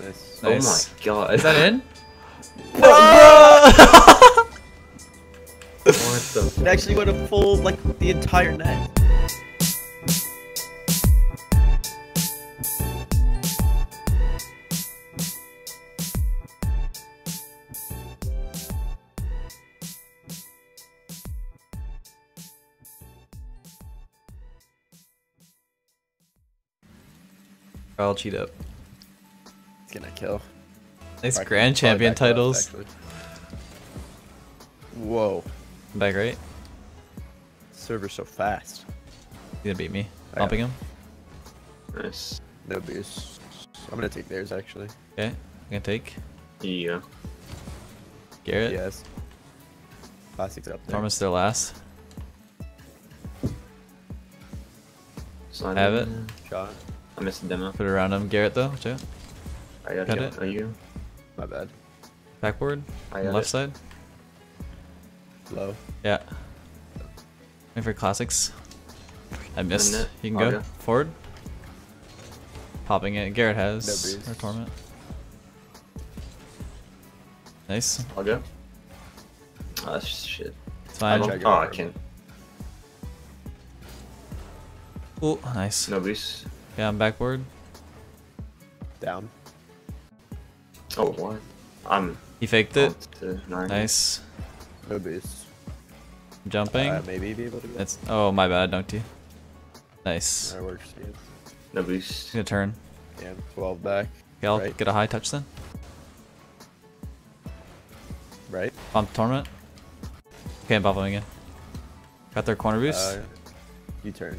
this. Nice. Oh my god. Is that in? Oh, what the fuck? It actually would have pulled like the entire net. I'll cheat up. It's gonna kill. Nice right, grand champion titles. Up, whoa. I'm back, right? Server's so fast. He's gonna beat me. Bumping him. Nice. No boost. I'm gonna take theirs actually. Okay. I'm gonna take. Yeah. Garrett. Yes. Classic's up there. Promise their last. Sign have it. Shot. I missed the demo. Put it around him. Garrett though, too. I got it. Are you? My bad. Backboard? I got left it. Side? Low. Yeah. Wait for classics. I missed. You can go. Okay. Forward. Popping it. Garrett has her torment. Nice. I'll go. Oh, that's shit. It's fine. Oh, I can't. Oh, nice. No beast. Yeah, I'm backboard. Down. Oh, what? I'm. He faked it. Nice. No beast. Jumping. Maybe be able to get. Oh, my bad. Dunked you. Nice. That works. Yes. No beast. Gonna turn. Yeah, 12 back. Okay, I'll get a high touch then. Right. Bump torment. Okay, I'm bumping again. Got their corner boost. You turn.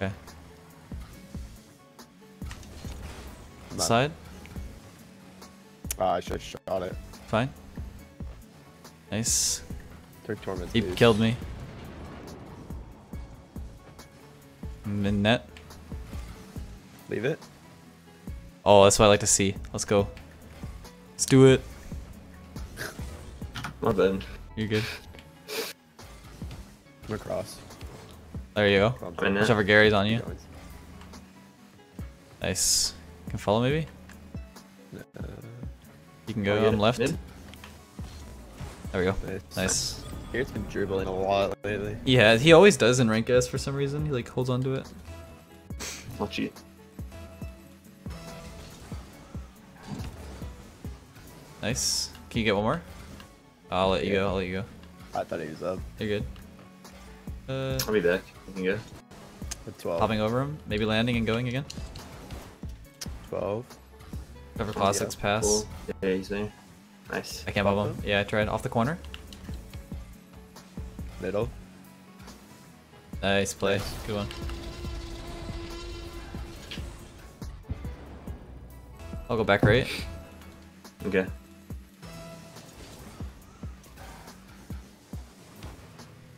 Okay. Side. I should have shot it. Fine. Nice. He killed me. Min net. Leave it. Oh, that's what I like to see. Let's go. Let's do it. My bad. You're good. I'm across. There you go. Whichever Gary's on you. Nice. Can follow maybe? You can go on left. Mid? There we go. Nice. Garrett's been dribbling a lot lately. Yeah, he always does in rank S for some reason. He like holds on to it. I'll cheat. Nice. Can you get one more? I'll let you go. I'll let you go. I thought he was up. You're good. I'll be back. You can go. With 12. Hopping over him. Maybe landing and going again. 12. Cover classics pass. Cool. Yeah, he's there. Nice. I can't bubble him. Yeah, I tried. Off the corner. Middle. Nice play. Nice. Good one. I'll go back right. Okay.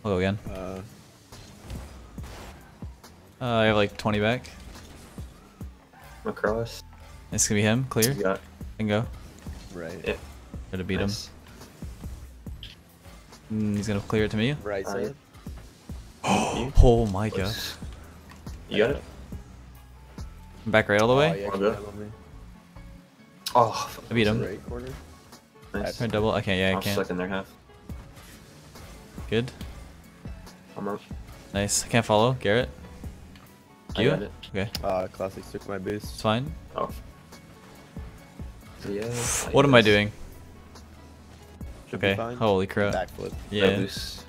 I'll go again. I have like 20 back. Across. It's gonna be him. Clear. You got it. And go. Right. Yeah. Gotta beat him. He's gonna clear it to me. Right side. Oh, oh my god. You got it. Back right all the way. Oh, yeah, oh I beat him. Right corner. Nice. I double. Okay, yeah, I can't. I'm stuck in their half. Good. I'm up. Nice. I can't follow. Garrett. You? Got it. Okay. Classic took my boost. It's fine. Oh. Yeah. What am I doing? Should be fine. Holy crap. Backflip. Yeah. No boost.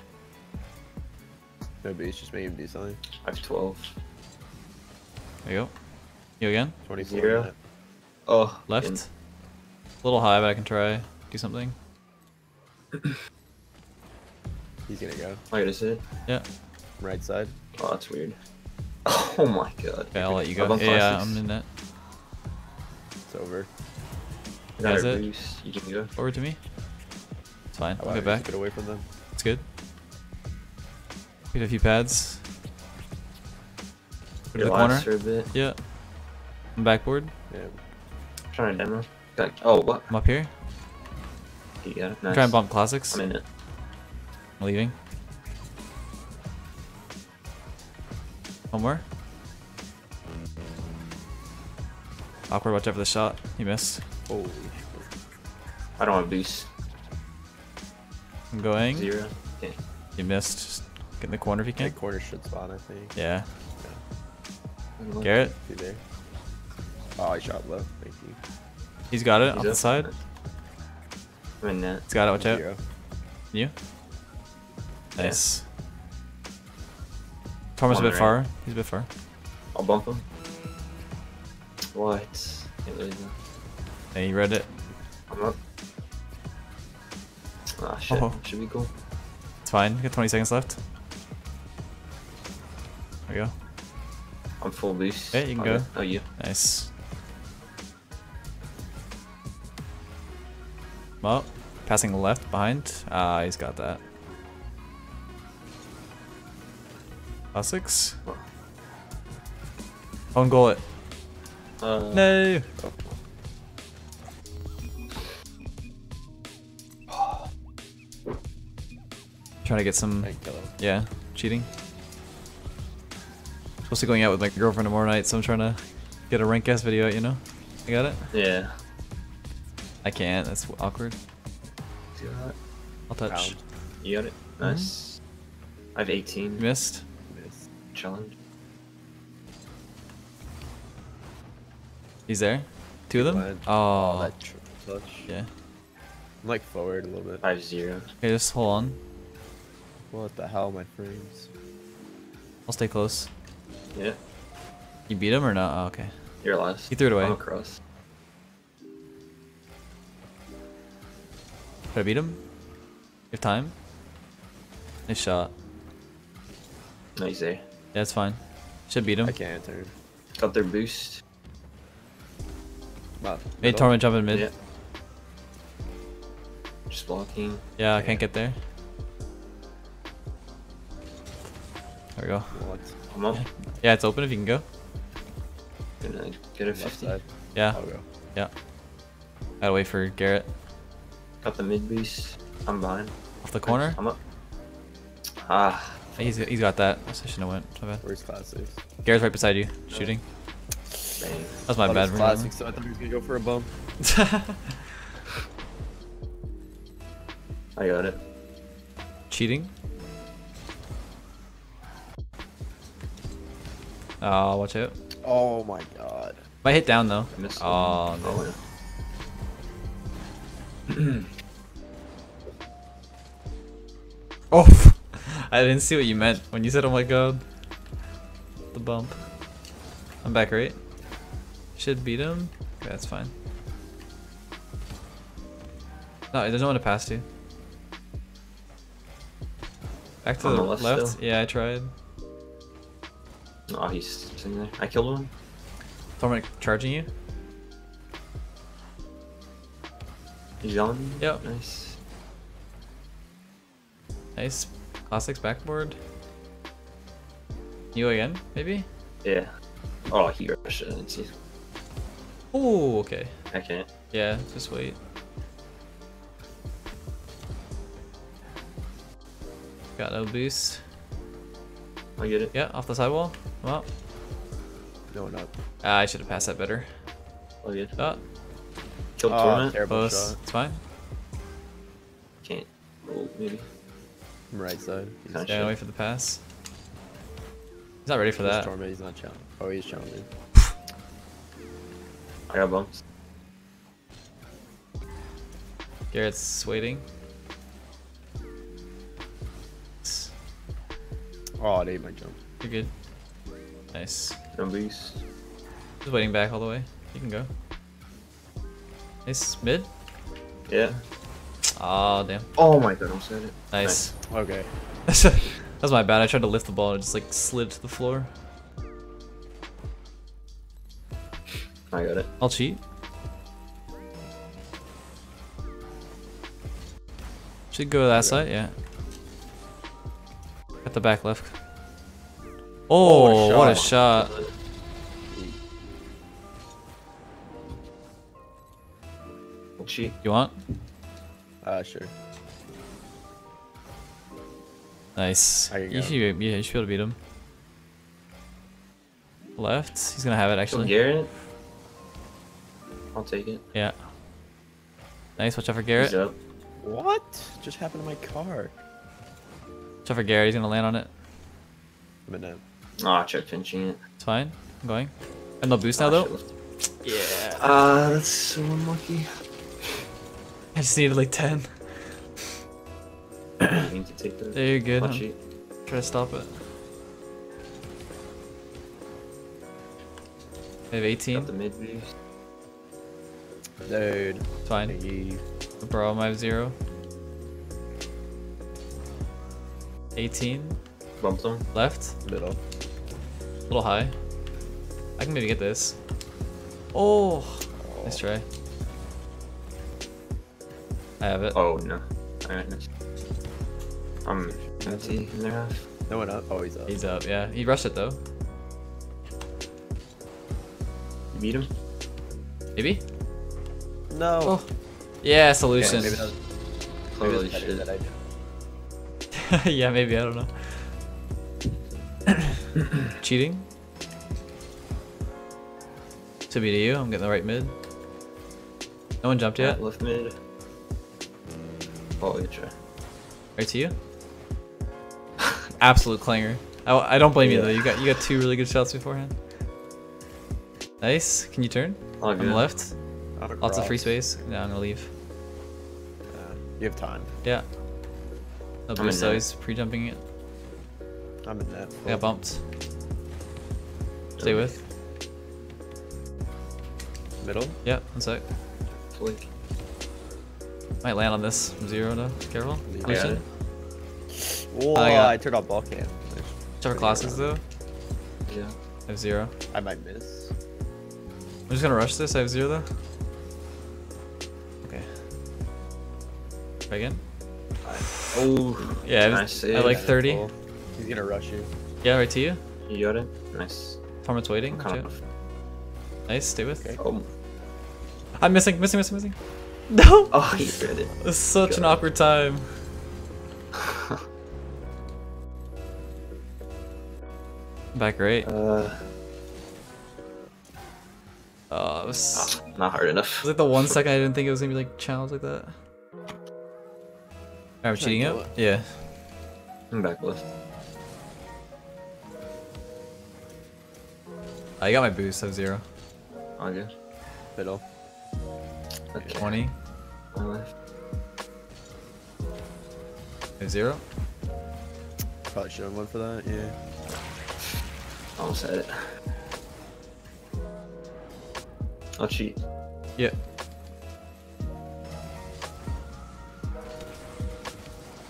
No boost. Just make him do something. I have 12. There you go. You again? 24. Zero. Oh. Left. In. A little high, but I can try do something. He's gonna go. I gotta sit. Yeah. Right side. Oh, that's weird. Oh my god. Okay, I'll let you go. Yeah, I'm in that. It's over. That's it. You can go. Forward to me. It's fine. I'll get back. Get away from them. It's good. Get a few pads. Go to the corner. For a bit. Yeah. I'm backboard. Yeah. I'm trying to demo. Oh, what? I'm up here. You got it. Nice. Try and bump classics. I'm in it. I'm leaving. One more. Awkward, watch out for the shot. He missed. Holy shit. I don't have boost. I'm going. Zero. Okay. You missed. Just get in the corner if you can. The corner should spot, I think. Yeah. Yeah. Garrett. There. Oh, I shot low. Thank you. He's got it. He's on the side. I'm in net. He's got it. Watch out. Zero. You? Nice. Yeah. Thomas a bit far. He's a bit far. I'll bump him. What? Can't lose him. Hey, you read it. I'm up. Ah, shit. Oh. Should be cool. It's fine. You got 20 seconds left. There we go. I'm full boost. Hey, you can go. Oh, you. Nice. Well, passing left behind. Ah, he's got that. Six. Own goal it. No. Oh. Trying to get some. Yeah, cheating. Supposed to be going out with my girlfriend tomorrow night, so I'm trying to get a rank ass video out. You know, I got it. Yeah. I can't. That's awkward. I'll touch. Round. You got it. Nice. Mm-hmm. I have 18. You missed. Challenge. He's there? Two of them? Blood. Oh. That touch. Yeah. I'm like forward a little bit. 5-0. Okay, just hold on. What the hell, my friends? I'll stay close. Yeah. You beat him or not? Oh, okay. You're last. He threw it away. I'm across. Should I beat him? You have time? Nice shot. No, he's there. Yeah, it's fine. Should beat him. I can't turn. Got their boost. Wow. Made Torment jump in mid. Yeah. Just blocking. Yeah, I can't get there. There we go. What? I'm up. Yeah, it's open if you can go. Get a 50. Yeah. I'll go. Yeah. Gotta wait for Garrett. Got the mid boost. I'm behind. Off the corner? I'm up. Ah. He's got that. I shouldn't have went. So bad. Where's classics? Garrett's right beside you, shooting. Dang. That's my bad. Classic, so I thought he was gonna go for a bump. I got it. Cheating. Oh, watch out. Oh my god. If I hit down though. Oh no. Oh. Oh. I didn't see what you meant when you said, oh my god. The bump. I'm back right. Should beat him. Okay, that's fine. No, there's no one to pass to. Back to the left? Still. Yeah, I tried. Oh, he's sitting there. I killed him. Torment charging you? He's on? Yep. Nice. Nice. Classics backboard. You again, maybe? Yeah. Oh, he rushed it. I didn't see. Oh, okay. I can't. Yeah, just wait. Got no boost. I get it. Yeah, off the sidewall. I'm up. No, not. Ah, I should have passed that better. Oh, yeah. Oh. Killed Torment. It's fine. Can't. Oh, maybe. Right side. He's yeah, wait for the pass. He's not ready for that. Torment, he's not challenging. Oh, he's challenging. I got bumps. Garrett's waiting. Oh, it ate my jump. You're good. Nice. Zombies. He's waiting back all the way. You can go. Nice mid. Yeah. Oh damn. Oh my god, I'm saying it. Nice. Okay. That's my bad. I tried to lift the ball and it just like slid to the floor. I got it. I'll cheat. Should go to that side, yeah. At the back left. Oh, what a shot. What a shot. I'll cheat. You want? Sure. Nice. You should be able to beat him. Left. He's gonna have it actually. Garrett. I'll take it. Yeah. Nice. Watch out for Garrett. Yep. What just happened to my car? Watch out for Garrett. He's gonna land on it. I'm gonna. Oh, I tried pinching it. It's fine. I'm going. And they'll boost now though. Yeah. That's so unlucky. I just needed like 10. You need to take the. There you go. Try to stop it. I have 18. Got the mid boost. Dude. It's fine. Hey. No problem, I have 0. 18. Bump them. Left. Middle. A little high. I can maybe get this. Oh! Nice try. I have it. Oh, no. Alright, nice. I'm empty in their half. No one up? Oh, he's up. He's up, yeah. He rushed it though. You beat him? Maybe? No. Oh. Yeah, solution. Okay, maybe that was, holy shit. That I yeah, maybe. I don't know. Cheating? To be to you. I'm getting the right mid. No one jumped yet? Left mid. Oh, you try. Right to you? Absolute clanger. I don't blame you though. You got two really good shots beforehand. Nice. Can you turn? On the left. Lots of free space. No, I'm gonna leave. You have time. Yeah. No boost, so he's pre-jumping it. I'm in that. I got bumped. Stay with. Middle? Yep, one sec. Flick. Might land on this. I'm 0 though. Careful. Yeah. Oh, I turned off ball cam. Whichever classes though. Yeah. I have 0. I might miss. I'm just gonna rush this. I have 0 though. Okay. Try again. Oh. Yeah, nice. I like 30. Cool. He's gonna rush you. Yeah, right to you. You got it. Nice. Torment's waiting. Nice. Stay with. Okay. Oh. I'm missing. No. Oh, he did it. It's such an awkward time. Back right. Oh, it was not hard enough. It was like the 1 second I didn't think it was gonna be like challenged like that. Alright, I'm cheating up. Yeah. I'm back left. I got my boost. I have 0. All good. Middle. Okay. 20. One left. I have 0. Probably should have went for that. Yeah. Almost had it. I'll cheat. Yeah.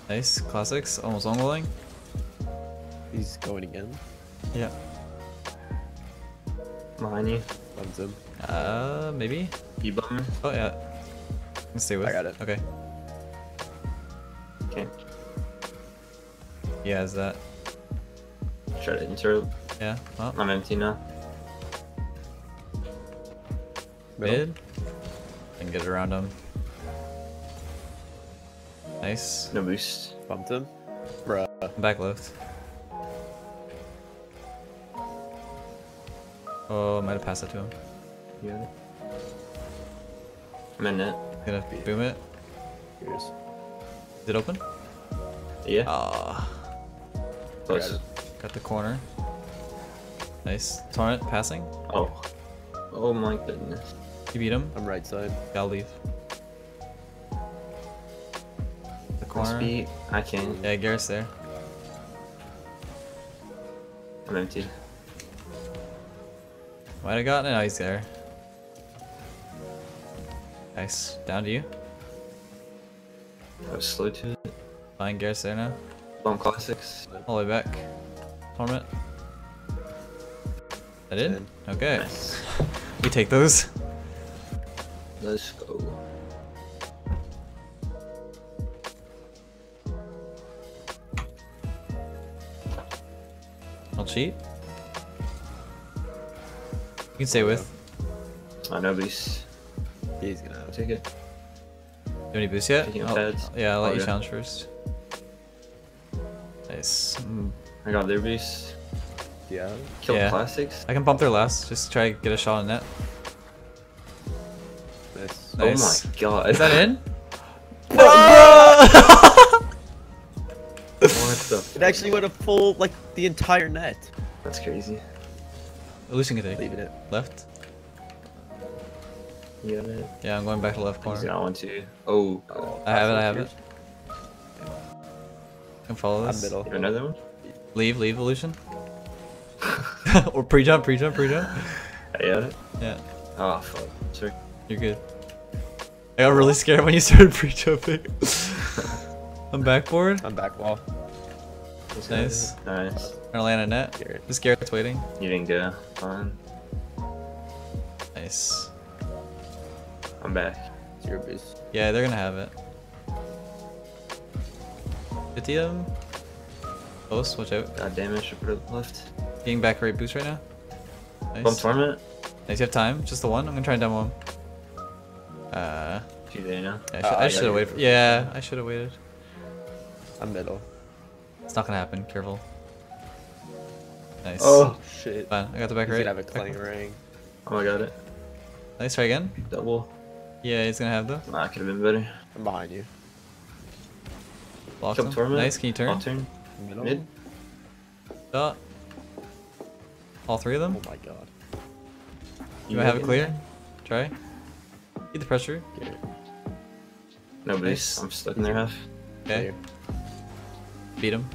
Nice. Classics. Almost ongoing. He's going again. Yeah. Behind you. Bumped him. Maybe? You bumped him? Oh, yeah. Let's stay with. I got it. Okay. Okay. Yeah, is that? Try to interrupt. Yeah. Oh. I'm empty now. Mid. I can get around him. Nice. No boost. Bumped him. Bruh. Back left. Oh, I might have passed it to him. Yeah. I'm in it. Gonna boom it. Here's. Is it open? Yeah. Close. Got the corner. Nice. Torrent passing. Oh. Oh my goodness. You beat him? I'm right side. Gotta leave. The corner. Beat. I can. Yeah, Garrett's there. I'm empty. Might have gotten it. Oh, he's there. Nice. Down to you. I was slow to it. Fine, Garrett's there now. Bomb classics. All the way back. Torment. I did? Okay. Nice. We take those. Let's go. I'll cheat. You can stay with. I know boost. He's gonna have to take it. Do you have any boost yet? Yeah, I'll let you challenge first. Nice. I got their boost. Yeah. Kill classics. I can bump their last. Just try to get a shot on net. this. Nice. Oh my god. Is that in? No! What the? It actually went a full, like, the entire net. That's crazy. Losing it. Leaving it. Left? You got it? Yeah, I'm going back to left corner. He's got one too. Oh. I have it. Can follow this. You have another one? Leave, Illusion. Or pre-jump. I got it? Yeah. Oh, fuck. Sure. You're good. I got really scared when you started pre-jumping. I'm backboard. I'm back wall. Nice. Nice. Gonna land a net. Just Garrett's waiting. You didn't go. Fine. Nice. I'm back. It's your boost. Yeah, they're gonna have it. 50 of them. Close, watch out. God damn it, should put it left. Getting back right boost right now. Nice. Bump torment. Nice, you have time. Just the one. I'm gonna try and demo him. I should have waited. Yeah, I should have waited. I'm middle. It's not gonna happen. Careful. Nice. Oh shit. Fine. I got the back right. He's gonna have a clang ring. Oh, I got it. Nice. Try again. Double. Yeah, he's gonna have though. Nah, could have been better. I'm behind you. Block him. Nice. Can you turn? I'll turn. Middle. Mid. Dot. All three of them. Oh my god. You might have it clear. Try. Get the pressure. Get it. Nobody's. Nice. I'm stuck in their half. Okay. Beat him.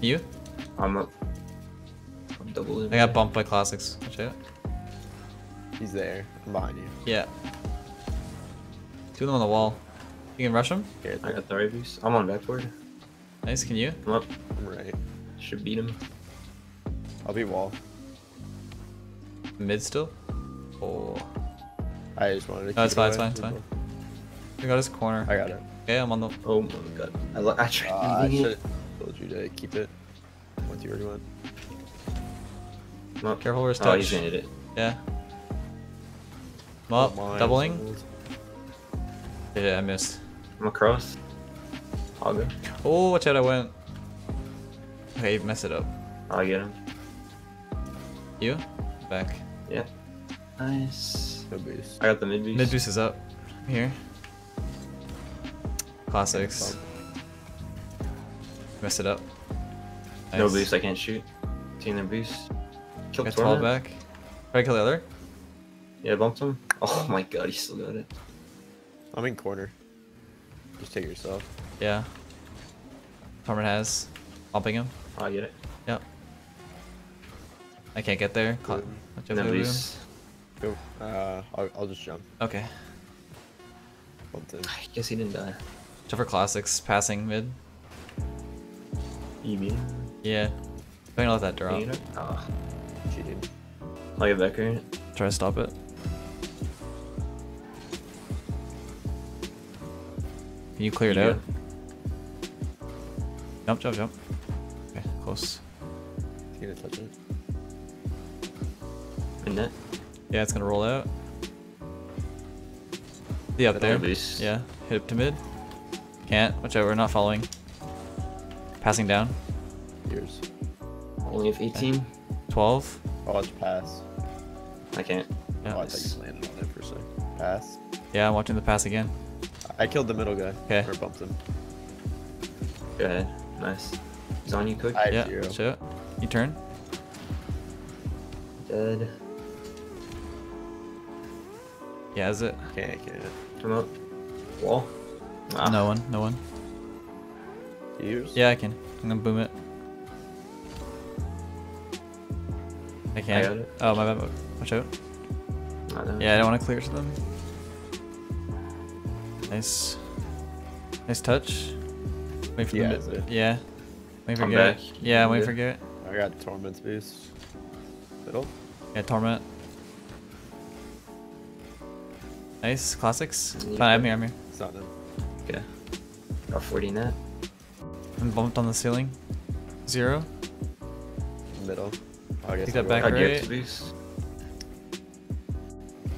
You? I'm up. I'm double in. I got bumped by classics. Watch out. He's there. I'm behind you. Yeah. Two of them on the wall. You can rush him? Here, I got the right boost. I'm on backboard. Nice, can you? I'm up. I'm right. Should beat him. I'll be wall. Mid still? Oh. I just wanted to it's fine. I got his corner. I got it. Okay, I'm on the. Oh my god. I tried to move. I told you to keep it once you already went. Come up. Careful where it's touched. Oh, he's gonna hit it. Yeah. I'm up. Oh, doubling. Yeah, I missed. I'm across. I'll go. Oh, watch out, I went. Okay, mess it up. I'll get him. You? Back. Yeah. Nice. No boost. I got the mid boost. Mid boost is up. Here. Classics. Messed it up. Nice. No boost, I can't shoot. Taking their boost. Kill the back. Try to kill the other. Yeah, bumped him. Oh my god, he still got it. I'm in corner. Just take it yourself. Yeah. Torment has. Bumping him. I'll get it. Yep. I can't get there. No boost. Go. I'll just jump. Okay. Bumped him. I guess he didn't die. For classics, passing mid. EB. Yeah. I'm gonna let that drop. Oh. Cheated. I'll get back here. Try to stop it. Can you clear it out? Jump. Okay, close. It's gonna touch it. In it? Yeah, it's gonna roll out. Yeah, up there. Yeah, hit up to mid. Can't. Watch out, we're not following. Passing down. Yours. Only if 18. 12. Oh, it's pass. I can't. Yeah. Oh, I thought you landed on it for a second. Pass. Yeah, I'm watching the pass again. I killed the middle guy. Okay. Or bumped him. Go ahead. Nice. He's on you, Cook. Yeah, zero. You turn. Dead. Yeah, is it? Okay, I get it. Come up. Wall. Ah. No one. Yours? Yeah, I can. I'm gonna boom it. I can't. I got it. Oh, my bad. Watch out. I don't want to clear to them. Nice. Nice touch. Wait for the bit. Yeah. Wait for Garrett. Yeah, wait for Garrett. I got Torment's boost. Middle? Yeah, Torment. Nice. Classics. Fine, I'm here. It's not them. Okay. Got 40 net. I'm bumped on the ceiling. Zero. Middle. I guess take that back right.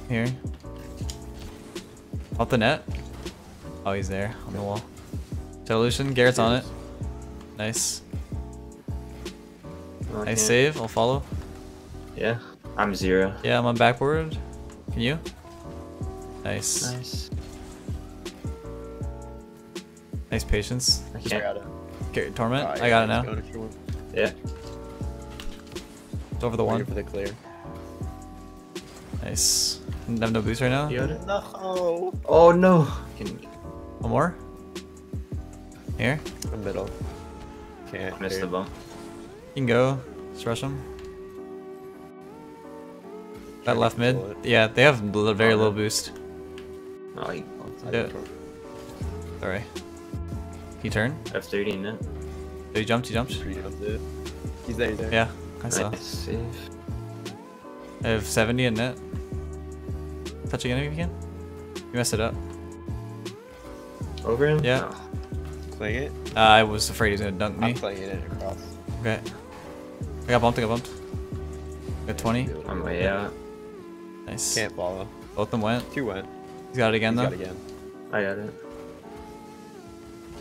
Here. Off the net. Oh, he's there on the wall. Solution. Garrett's on it. Nice. No, nice save. I'll follow. Yeah. I'm zero. Yeah, I'm on backboard. Can you? Nice. Nice. Nice patience. I just got it. Get Torment. Right, I got it now. Going, yeah. It's over the one. For the clear. Nice. I have no boost right now. You got it? No. Oh no. One more. Here. The middle. Can't miss the bump. You can go. Just rush them. That left mid. Yeah, they have very low boost. No, you do it. Sorry. Can you turn? I have 30 in it. Oh, you jumped, you jumped. He's there, he's there. Yeah, I saw. Safe. I have 70 in net. Touch again if you can. You messed it up. Over him? Yeah. No. Playing it? I was afraid he was going to dunk me. I'm playing it across. Okay. I got bumped, I got bumped. I got 20. I'm way out. Nice. Can't follow. Both of them went. Two went. He's got it again, though. He's got it again. I got it.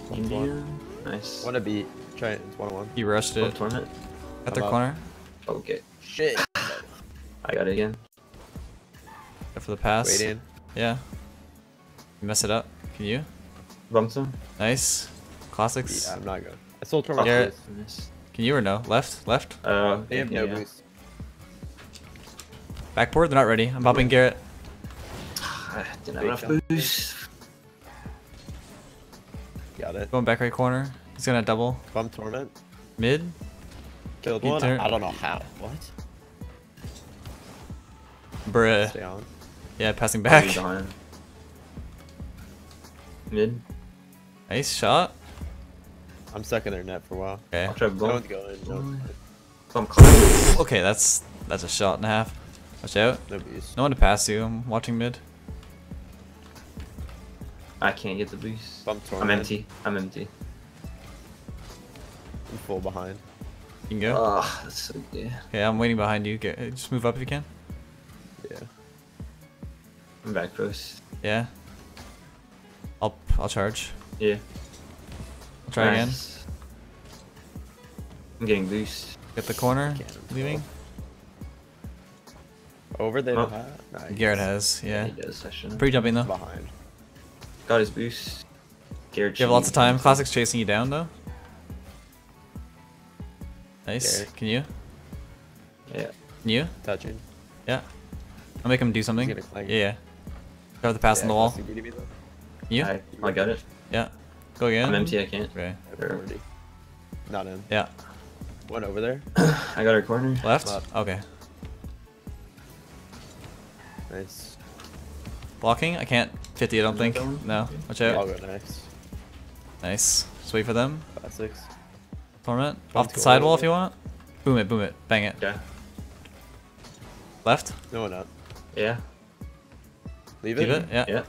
One. Nice. One to beat. Try it. It's 1-1. You rushed it. At the corner. Okay. Shit. I got it again. Go for the pass. Wait in. Yeah. You mess it up. Can you? Bumped him. Nice. Classics. Yeah, I'm not good. I sold Torment. Garrett. Can you or no? Left? Left? They have no boost. Backboard? They're not ready. I'm bumping Garrett. I didn't have enough boost. Got it. Going back right corner. He's gonna double. Bump Torment. Mid. Killed one. I don't know how. What? Bruh. Stay on. Yeah, passing back. Mid. Nice shot. I'm stuck in their net for a while. Okay. I'll try bump. Okay, that's a shot and a half. Watch out. No one to pass you. I'm watching mid. I can't get the boost. I'm empty. I'm empty. I'm full behind. You can go. Oh, that's so good. Okay, I'm waiting behind you. Get, just move up if you can. Yeah. I'm back post. Yeah. I'll charge. Yeah. I'll try again. I'm getting boost. Get the corner. Leaving. Over there. Oh. Nice. Garrett has. Yeah. He does. Pre-jumping though. Behind. Got his boost. Garrett, you have lots of time. Classic's chasing you down though. Nice. Garrett. Can you? Yeah. Can you? Touching. Yeah. I'll make him do something. Yeah. Cover the pass on the wall. Can you? I got it. Yeah. Go again. I'm empty. I can't. Okay. Not in. Yeah. One over there. I got her corner. Left. Okay. Nice. Blocking? I can't 50, I don't think. No. Watch out. I'll go next. Nice. Just wait for them. 5-6. Torment. Off the sidewall if you want. Boom it, boom it. Bang it. Yeah. Left? No one up. Yeah. Leave it? Leave it? Yeah. Yeah.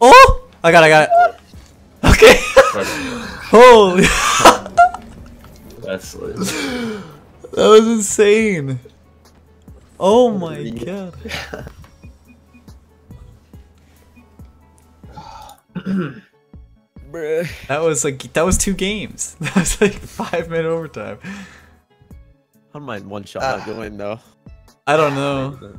Oh! I got it. Okay. Holy. That's lit. That was insane. Oh my god. that was 2 games. That was like 5-minute overtime. I don't mind one shot not going though. I don't know.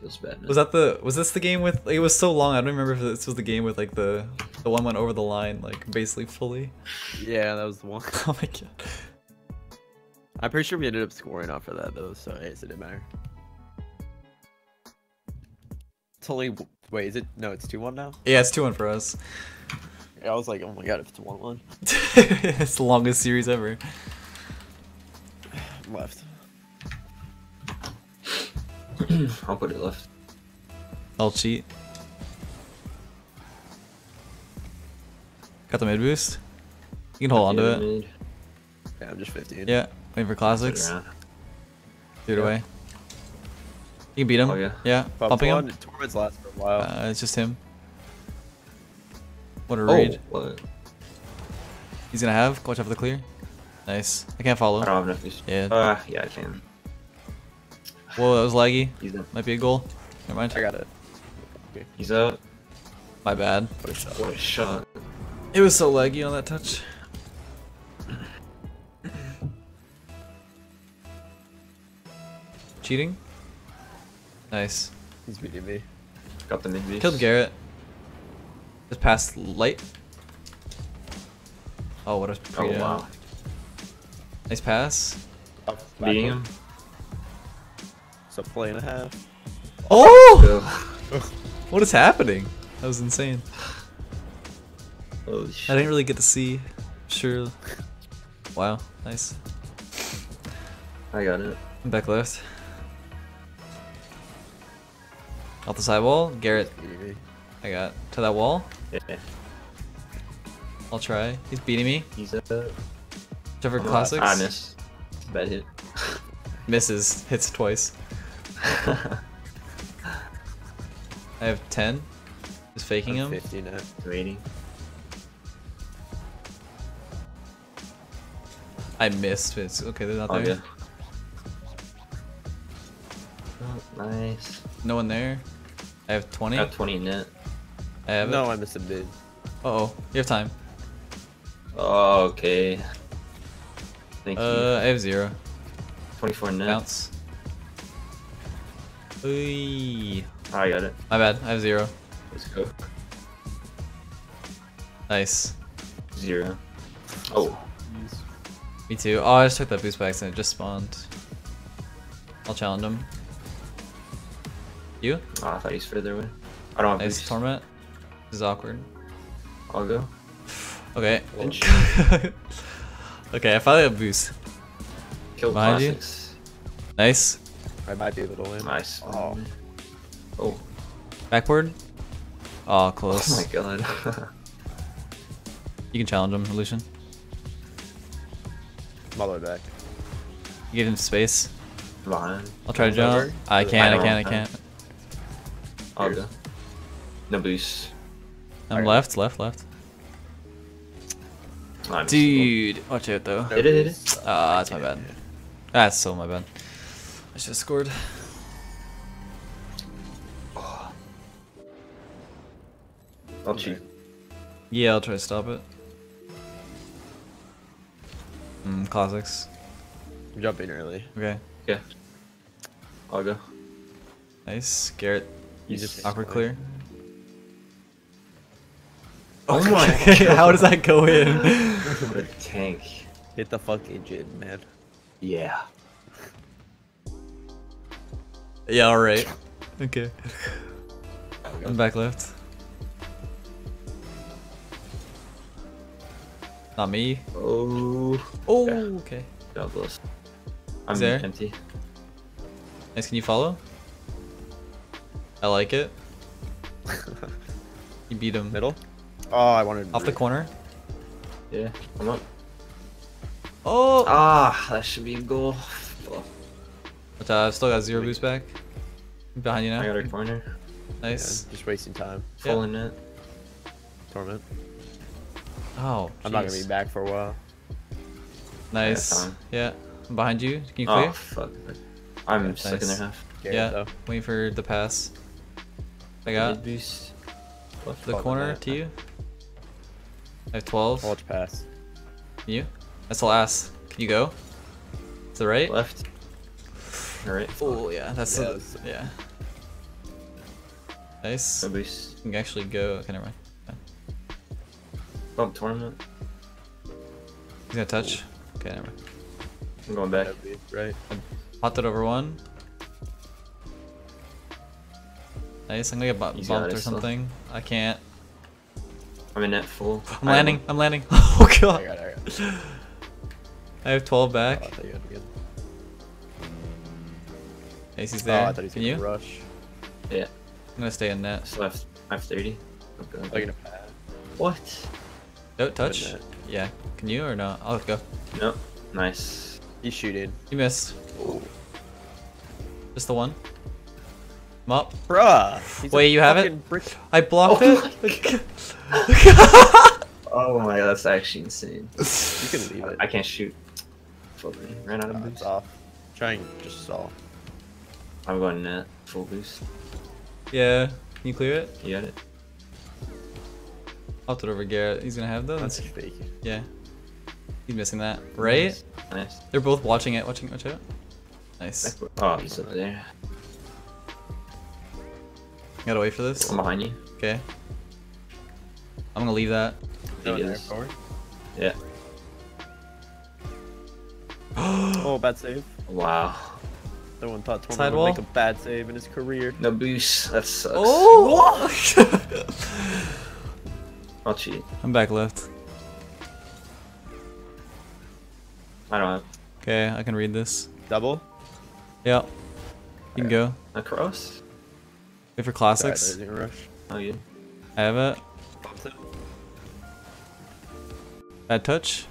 Feels bad. Man. Was this the game with like, it was so long, I don't remember if this was the game with like the one went over the line like basically fully. Yeah, that was the one. Oh my god. I'm pretty sure we ended up scoring off of that though, so it didn't matter. It's only, wait, is it? No, it's 2-1 now? Yeah, it's 2-1 for us. Yeah, I was like, oh my god, if it's 1-1. It's the longest series ever. Left. I'll put it left. I'll cheat. Got the mid boost. You can hold on to it. Mid. Yeah, I'm just 15. Yeah, waiting for classics. Threw it away. You can beat him. Oh, yeah. Bumping him. Torment's last for a while. It's just him. What a raid. What? He's gonna have. Watch out for the clear. Nice. I can't follow. I don't have enough boost. Yeah. Yeah, I can. Whoa, that was laggy. He's up. Might be a goal. Never mind. I got it. Okay. He's up. My bad. What a shot. It was so laggy on that touch. Cheating? Nice. He's beating me. Got the mid-beast. Killed Garrett. Just past light. Oh, what a pretty. Oh, wow. Nice pass. Beating him. It's a play and a half. Oh! What is happening? That was insane. Holy shit. I didn't really get to see. Sure. Wow. Nice. I got it. I'm back left. Out the sidewall. Garrett. I got to that wall. Yeah. I'll try. He's beating me. He's up. Trevor Classics. I missed. Bad hit. Misses. Hits twice. I have 10. Just faking him. 15 up. 80. I missed. It's okay. They're not there. Oh, nice. No one there. I have 20. I have 20 net. I have no, I missed a bid. Uh-oh. You have time. Oh, okay. Thank you. I have 0. 24 net. Bounce. Ooh. I got it. My bad. I have 0. Let's go. Nice. 0. Oh. Me too. Oh, I just took that boost by accident. It just spawned. I'll challenge him. You? Oh, I thought he's further away. I don't have nice boost. Torment. This is awkward. I'll go. Okay. Okay, I finally have boost. Kill Classics. Nice. I might be able to win. Nice. Oh. Oh. Backward. Oh, close. Oh my god. You can challenge him, Lucian. I'm all the way back. You give him space. Behind. I'll try to jump. I can't. I'll go. No boost. I'm left. Dude, watch out though. It. Ah, that's my bad. That's so my bad. I should have scored. Oh. I'll cheat. Yeah, I'll try to stop it. Classics. I'm jumping early. Okay. Yeah. I'll go. Nice. Garrett. You just awkward clear. Oh my god. How does that go in? What a tank. Hit the fucking gym, man. Yeah. Yeah, alright. Okay. I'm back left. Not me. Oh. Oh, yeah. Okay. God bless. I'm there. Empty. Nice, can you follow? I like it. You beat him. Middle? Oh, I wanted off the corner. Yeah, I'm up. Oh! Ah, that should be a goal. Oh. But I've still got 0 boost back. I'm behind you now. I got a corner. Nice. Yeah, just wasting time. Falling net. Torment. Oh, I'm not gonna be back for a while. Nice. Yeah, I'm behind you. Can you clear? Oh, fuck. I'm stuck in their half. Yeah, waiting for the pass. I got boost. Left the corner to you. I have 12. Watch pass. You? That's the last. Can you go? To the right? Left. All right. Oh yeah, that's yeah. Nice. No boost. You can actually go. Okay, never mind. Oh, tournament. He's gonna touch. Okay, never mind. I'm going back. Right. I popped it over 1. Nice. I'm gonna get bumped or something. I can't. I'm in net full. I'm landing. Oh god. I got. I have 12 back. Oh, I thought you had to get... Nice, he's there. Oh, I thought he was gonna rush. Yeah. I'm gonna stay in net. So I have 30. Okay. I'm gonna pad. What? Don't touch? Yeah. Can you or no? I'll go. Nope. Nice. You shooted. You missed. Ooh. Just the 1. I'm up. Bruh. Wait, you have it? Brick. I blocked it. Oh my god, that's actually insane. You can leave it. I can't shoot. Full boost. Ran out of boost. Off. Try and just stall. I'm going net. Full boost. Yeah. Can you clear it? You got it. I'll throw it over Garrett. He's gonna have those. That's fake. Yeah. He's missing that. Right? Nice. They're both watching it. Watch out. Nice. Oh, he's up there. gotta wait for this. I'm behind you. Okay. I'm gonna leave that. There, forward. Yeah. Oh, bad save. Wow. No one thought Tormund would make a bad save in his career. No boost. That sucks. Oh! I'll cheat. I'm back left. I don't know. Okay, I can read this. Double? Yeah. You can go. Across? Wait for classics. Right, rush. Oh, yeah. I have it. Bad touch.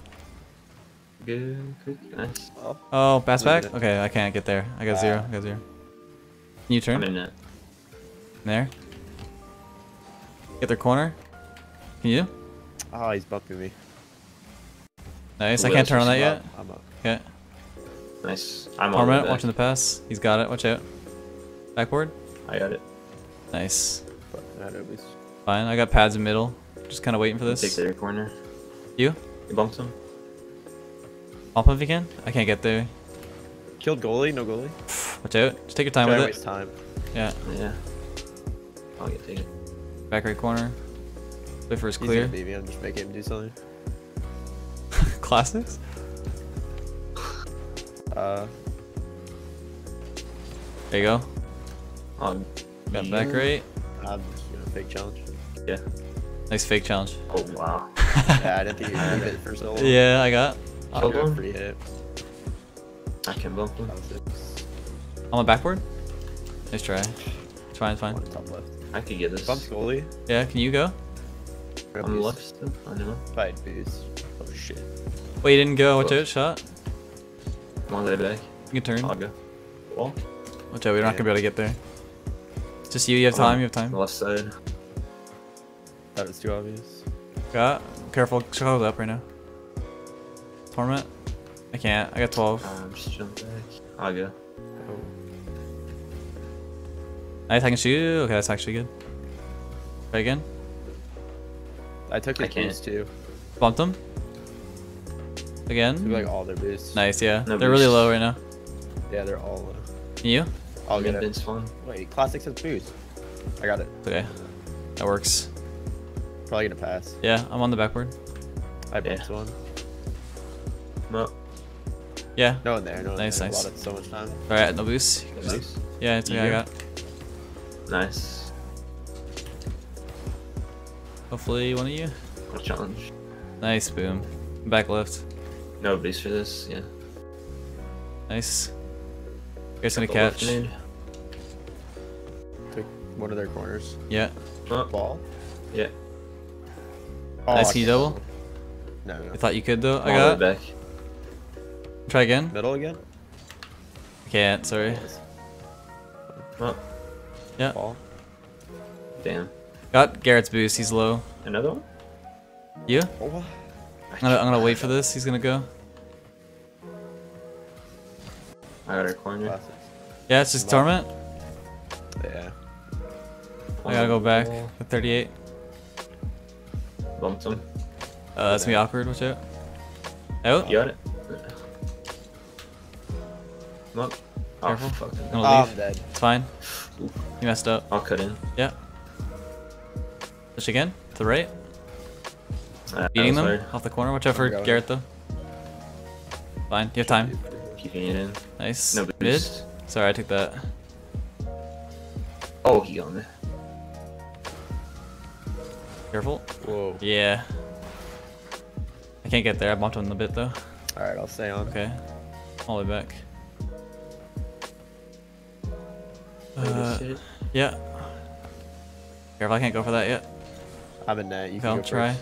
Good, good, nice. Oh, pass back? Okay, I can't get there. I got zero. I got zero. Can you turn? I'm in it. There. Get their corner. Can you? Oh, he's bumping me. Nice. I can't turn on that yet. I'm up. Okay. Nice. I'm on it. Watching the pass. He's got it. Watch out. Backboard. I got it. Nice. Fine. I got pads in middle. Just kind of waiting for this. Take their corner. You? You bumped him. Bump him if you can. I can't get there. Killed goalie. No goalie. Watch out. Just take your time with it. Waste time. Yeah. Yeah. I'll get taken. Back right corner. Wait for his clear. Baby, I'm just making him do something. Classics? There you go. On. Got back right. I'm just doing a fake challenge. Yeah. Nice fake challenge. Oh wow. Yeah, I didn't think you had it for so long. Yeah, I got. I'll go free hit. I can bump him. On the backboard. Nice try. It's fine. It's fine. Top left. I can get this. Bump goalie. Yeah. Can you go? I'm left still. I don't know. Fight boost. Oh shit. Wait, you didn't go. Watch out. Shot. Come on, back. You can turn. I'll go. Wall. Watch out. We're not gonna be able to get there. It's just you. You have time. You have time. Left side. That was too obvious. Got. Careful. Close up right now. Torment. I can't. I got 12. I'm just jumping back. I'll go. Oh. Nice. I can shoot. Okay, that's actually good. Try again. I took his boost too. Bumped them. Again. Took like all their boosts. Nice, yeah. No they're boost. Really low right now. Yeah, they're all low. And you? I'll get it. Fun. Wait, classics has boost. I got it. Okay, that works. Probably gonna pass. Yeah, I'm on the backboard. I bumped one. I'm up. Yeah. No one there. No one nice, there. Nice. So much time. All right, no boost. No boost. Yeah, it's I got. Nice. Hopefully one of you. I'll challenge. Nice, boom. Back left. No base for this, yeah. Nice. You guys gonna catch. Take one of their corners. Yeah. Ball? Yeah. Oh, nice, can you double? No, no. I thought you could though. I got it. Back. Try again. Middle again? I can't, sorry. Oh. Yeah. Ball. Damn. Got Garrett's boost, he's low. Another one? You? Oh, I'm gonna wait for this, he's gonna go. I got our corner. Classics. Yeah, it's just Torment. Yeah. I gotta go back at 38. Bumped him. That's gonna be awkward, watch out. Out? You got it. Nope. Oh, fuck. I'm gonna leave. I'm dead. It's fine. You messed up. I'll cut in. Yeah. Push again, to the right. Beating them off the corner. Watch out for Garrett though. Fine, you have time. Keeping it in. Nice. No boost. Mid. Sorry, I took that. Oh, he on there. Careful. Whoa. Yeah. I can't get there. I bumped him a bit though. Alright, I'll stay on. Okay. All the way back. Yeah. Careful, I can't go for that yet. I'm in net. You can go try.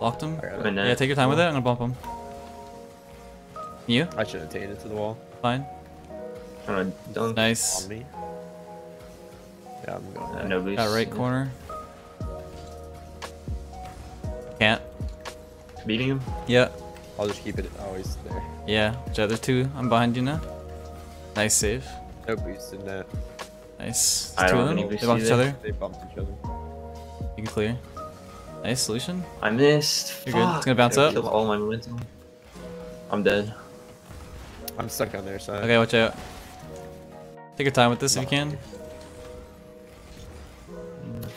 Locked him. Yeah, take your time with it. I'm gonna bump him. You? I should have taken it to the wall. Fine. I'm done. Nice. On me. Yeah, I'm going. No boost. That right corner. Can't. Beating him. Yeah. I'll just keep it always there. Yeah. The other two. I'm behind you now. Nice save. No boost in net. Nice. There's two of them. They bumped each other. They bumped each other. You can clear. Nice solution. I missed. You're good. It's gonna bounce up. All my momentum. I'm dead. I'm stuck on their side. Okay, watch out. Take your time with this if you can.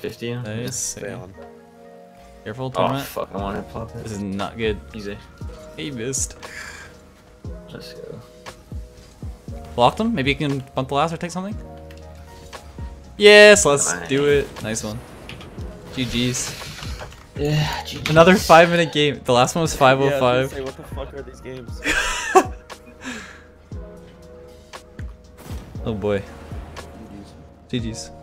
50. Nice. Careful, Tournament. Oh, fuck, I want to plop it. This is not good. Easy. He missed. Let's go. Blocked him? Maybe you can bump the last or take something? Yes, let's do it. Nice one. GG's. Yeah, GG's. Another 5-minute game. The last one was 5:05. Yeah, what the fuck are these games? Oh boy. GG's. GG's.